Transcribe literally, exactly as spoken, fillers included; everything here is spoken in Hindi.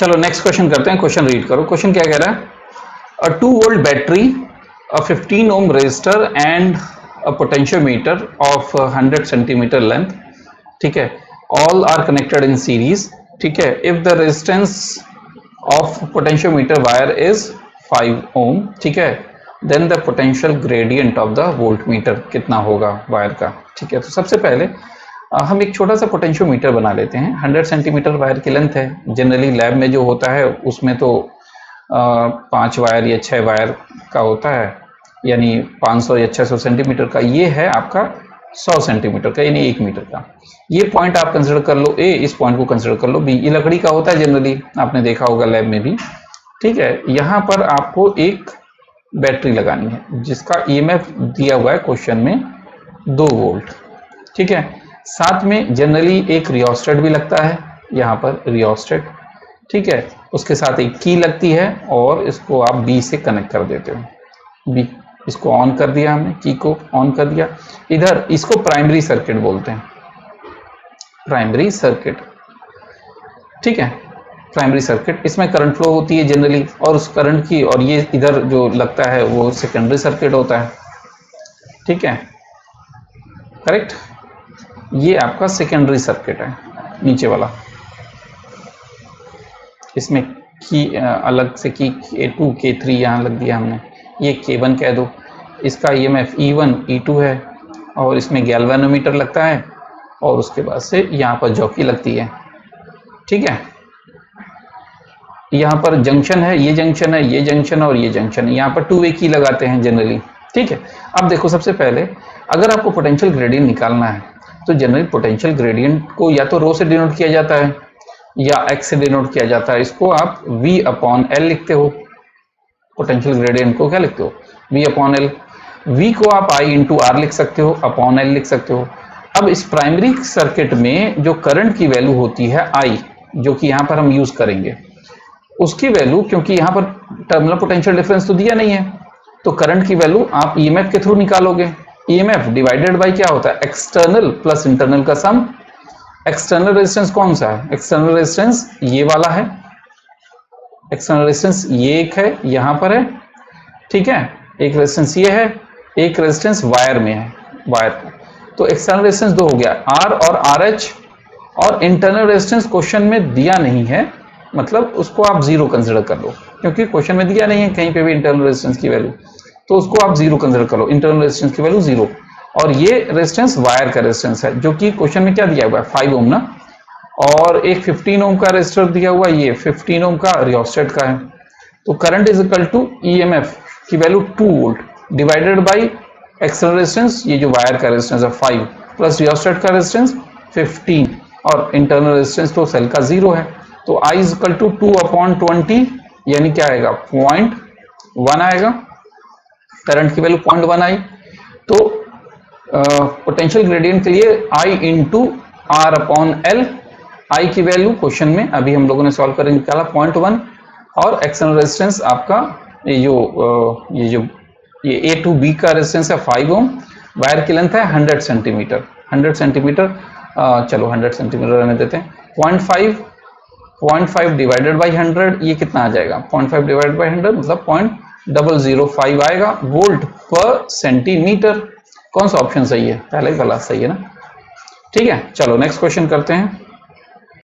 चलो नेक्स्ट क्वेश्चन करते हैं, क्वेश्चन रीड करो। क्वेश्चन क्या कह रहा है, a two volt battery, a fifteen ohm resistor and a potentiometer of hundred centimetre length, ठीक है, all are connected in series, ठीक है, if the resistance of potentiometer wire is five ohm, ठीक है, then the potential gradient of the voltmeter कितना होगा वायर का, ठीक है। तो सबसे पहले हम एक छोटा सा पोटेंशियोमीटर बना लेते हैं। हंड्रेड सेंटीमीटर वायर की लेंथ है, जनरली लैब में जो होता है उसमें तो पाँच वायर या छः वायर का होता है, यानी पाँच सौ या छः सौ सेंटीमीटर का। ये है आपका सौ सेंटीमीटर का, यानी एक मीटर का। ये पॉइंट आप कंसिडर कर लो ए, इस पॉइंट को कंसिडर कर लो बी। ये लकड़ी का होता है, जनरली आपने देखा होगा लैब में भी, ठीक है। यहाँ पर आपको एक बैटरी लगानी है जिसका ई एम एफ दिया हुआ है क्वेश्चन में दो वोल्ट, ठीक है। साथ में जनरली एक रियोस्टेट भी लगता है, यहाँ पर रियोस्टेट, ठीक है, उसके साथ एक की लगती है और इसको आप बी से कनेक्ट कर देते हो। बी इसको ऑन कर दिया हमने, की को ऑन कर दिया। इधर इसको प्राइमरी सर्किट बोलते हैं, प्राइमरी सर्किट, ठीक है, प्राइमरी सर्किट। इसमें करंट फ्लो होती है जनरली और उस करंट की, और ये इधर जो लगता है वो सेकेंडरी सर्किट होता है, ठीक है, करेक्ट। ये आपका सेकेंडरी सर्किट है नीचे वाला, इसमें की अलग से की के टू के थ्री यहाँ लग दिया हमने, ये के वन कह दो। इसका E M F E one E two है और इसमें गैल्वानोमीटर लगता है और उसके बाद से यहाँ पर जॉकी लगती है, ठीक है। यहाँ पर जंक्शन है, ये जंक्शन है, ये जंक्शन और ये जंक्शन, यहाँ पर टू वे की लगाते हैं जनरली, ठीक है। अब देखो, सबसे पहले अगर आपको पोटेंशियल ग्रेडियंट निकालना है तो जनरली पोटेंशियल ग्रेडियंट को या तो रो से डिनोट किया जाता है या एक्स से डिनोट किया जाता है। इसको आप v अपॉन एल लिखते हो, पोटेंशियल ग्रेडियंट को क्या लिखते हो, v अपॉन एल। v को आप i इंटू आर लिख सकते हो, अपॉन एल लिख सकते हो। अब इस प्राइमरी सर्किट में जो करंट की वैल्यू होती है i, जो कि यहाँ पर हम यूज करेंगे, उसकी वैल्यू, क्योंकि यहाँ पर टर्मिनल पोटेंशियल डिफरेंस तो दिया नहीं है, तो करंट की वैल्यू आप ई एम एफ के थ्रू निकालोगे। E M F divided by क्या होता है, एक्सटर्नल प्लस इंटरनल का सम। एक्सटर्नल रेजिस्टेंस कौन सा है, एक्सटर्नल रेजिस्टेंस ये वाला है, एक्सटर्नल रेजिस्टेंस ये एक है यहाँ पर है, ठीक है, एक रेजिस्टेंस ये है, एक रेजिस्टेंस वायर में है, वायर। तो एक्सटर्नल रेजिस्टेंस दो हो गया, R और R H, और इंटरनल रेजिस्टेंस क्वेश्चन में दिया नहीं है, मतलब उसको आप जीरो कंसिडर कर लो, क्योंकि क्वेश्चन में दिया नहीं है कहीं पे भी इंटरनल रेजिस्टेंस की वैल्यू, तो उसको आप जीरो कंसिडर करो, इंटरनल रेजिस्टेंस की वैल्यू जीरो। और ये रेजिस्टेंस वायर का रेजिस्टेंस है, जो कि क्वेश्चन में क्या दिया हुआ है, फाइव ओम ना, और एक फिफ्टीन ओम का रेजिस्टर दिया हुआ, ये फिफ्टीन ओम का रियोस्टेट का है। तो current is equal to EMF की value two volt divided by external resistance, ये जो वायर का रेजिस्टेंस है फाइव, प्लस रियोस्टेट का रेजिस्टेंस फिफ्टीन, और इंटरनल रेजिस्टेंस तो सेल का जीरो है। तो I is equal to two upon twenty, यानी क्या आएगा, पॉइंट वन आएगा, करंट की वैल्यू पॉइंट वन आई। तो पोटेंशियल ग्रेडियंट के लिए I into R upon L, I की वैल्यू क्वेश्चन में अभी हम लोगों ने सॉल्व करके निकाला पॉइंट वन, और एक्सटर्नल रेजिस्टेंस आपका ये जो uh, ये जो ये ए टू बी का रेजिस्टेंस है फाइव ओम, वायर की लेंथ है hundred centimetre, hundred centimetre uh, चलो हंड्रेड सेंटीमीटर रहने देते हैं। Point five point five divided by hundred, ये कितना आ जाएगा, point five divided by hundred मतलब पॉइंट डबल जीरो फाइव आएगा वोल्ट पर सेंटीमीटर। कौन सा ऑप्शन सही है, पहले वाला सही है ना, ठीक है। चलो नेक्स्ट क्वेश्चन करते हैं।